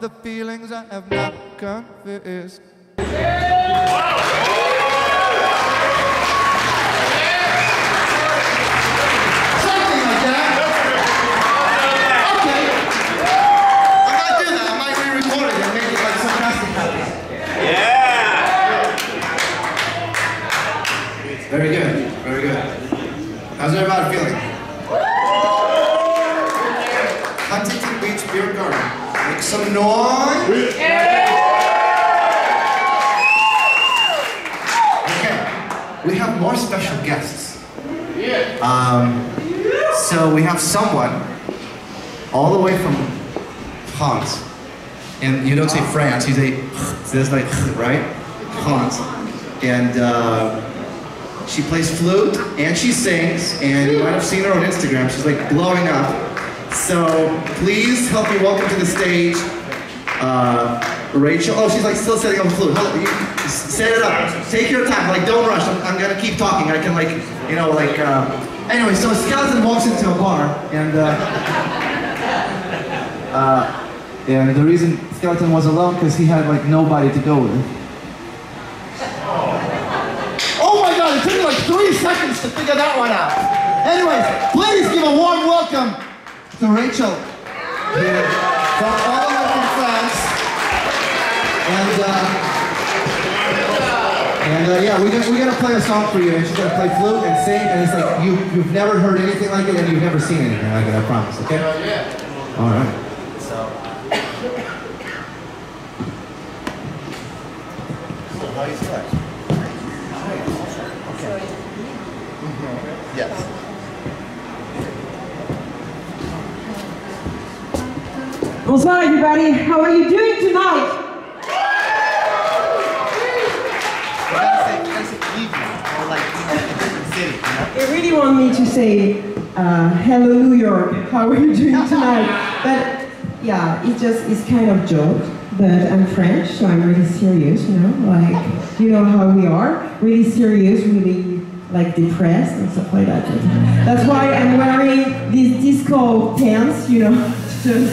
the feelings I have not confessed. Very good, very good. How's everybody feeling? Huntington Beach Beer Garden. Make some noise. Okay, we have more special guests. So we have someone all the way from France. And you don't say France, you say right? France. And she plays flute, and she sings, and you might have seen her on Instagram. She's like blowing up. So please help me welcome to the stage, Rachel. Oh, she's like still setting up the flute. Set it up. Take your time. Like, don't rush. I'm gonna keep talking. I can like, you know, like. Anyway, so a skeleton walks into a bar, and the reason Skeleton was alone because he had like nobody to go with. 3 seconds to figure that one out. Anyways, please give a warm welcome to Rachel here from all the way from France. And yeah, we're gonna play a song for you, and she's gonna play flute and sing, and it's like you've never heard anything like it, and you've never seen anything like it. I promise. Okay? Yeah. All right. So. Yes. Bonsoir everybody, how are you doing tonight? They really want me to say hello New York, how are you doing tonight? But yeah, it's kind of joke, but I'm French, so I'm really serious, you know, like, you know how we are, really serious, really like depressed and stuff like that. That's why I'm wearing these disco pants, you know, to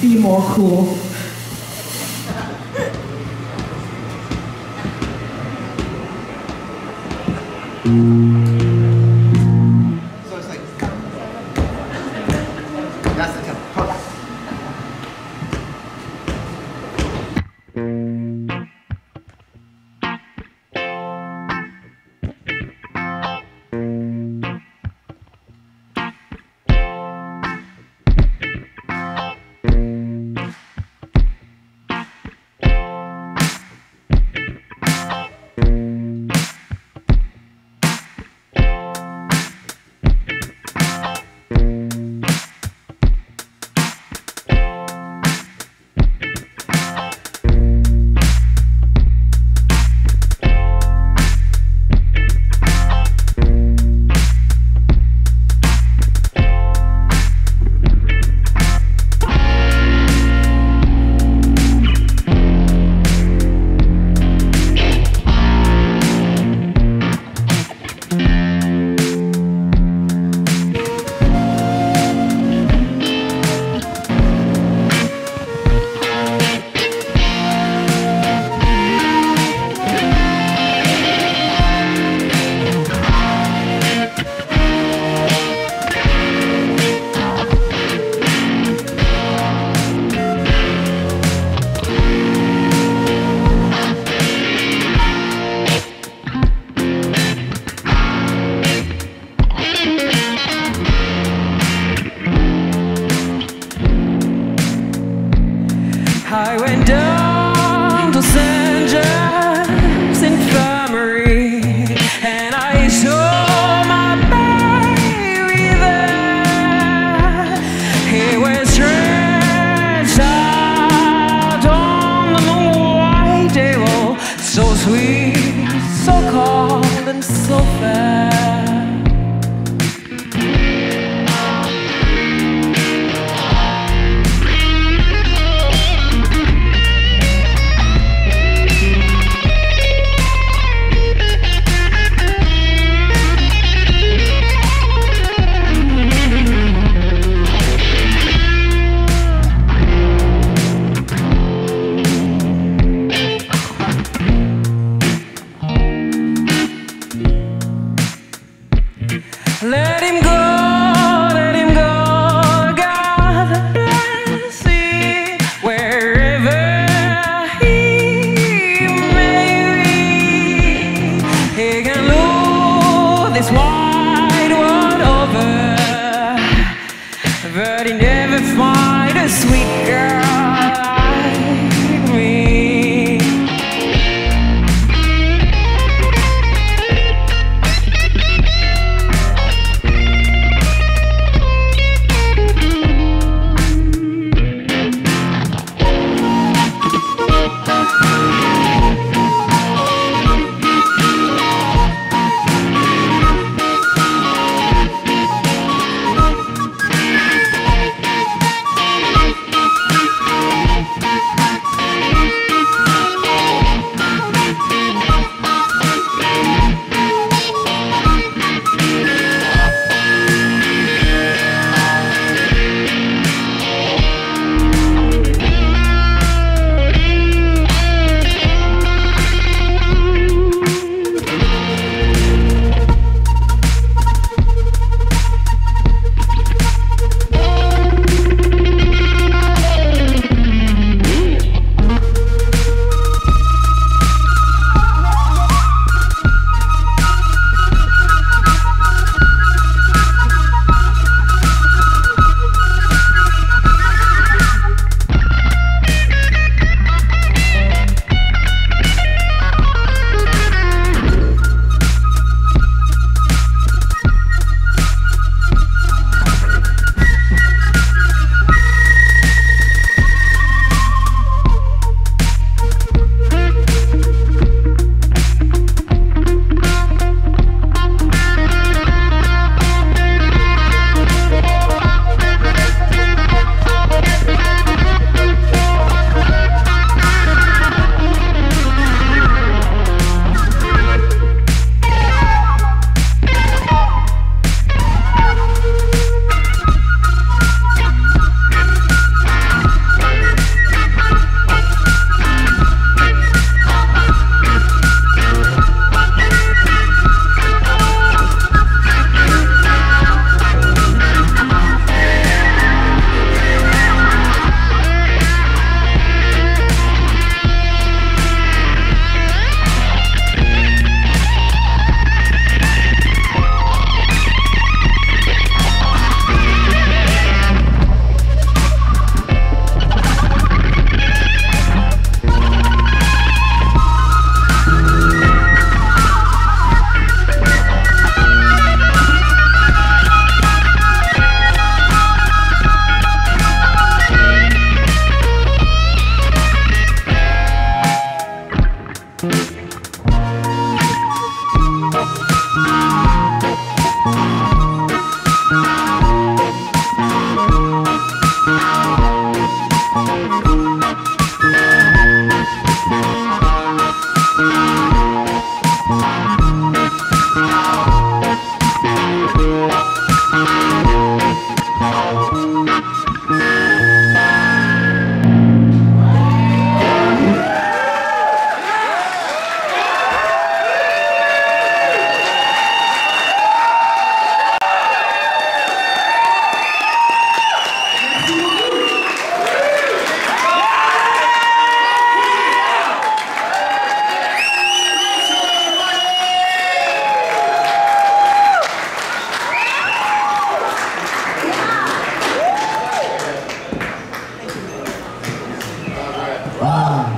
be more cool. So it's like, that's the tempo. Wow.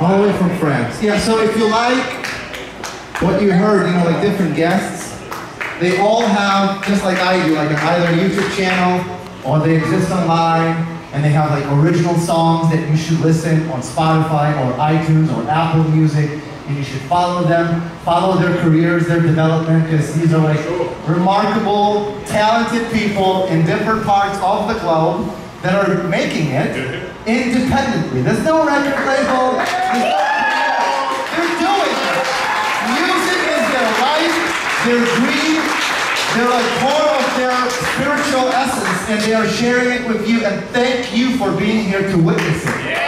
All the way from France. Yeah, so if you like what you heard, you know, like different guests, they all have, just like I do, like either a YouTube channel or they exist online and they have like original songs that you should listen on Spotify or iTunes or Apple Music, and you should follow them, follow their careers, their development, because these are like remarkable, talented people in different parts of the globe that are making it independently. There's no record label. They're doing it. Music is their life, their dream, they're like part of their spiritual essence, and they are sharing it with you, and thank you for being here to witness it.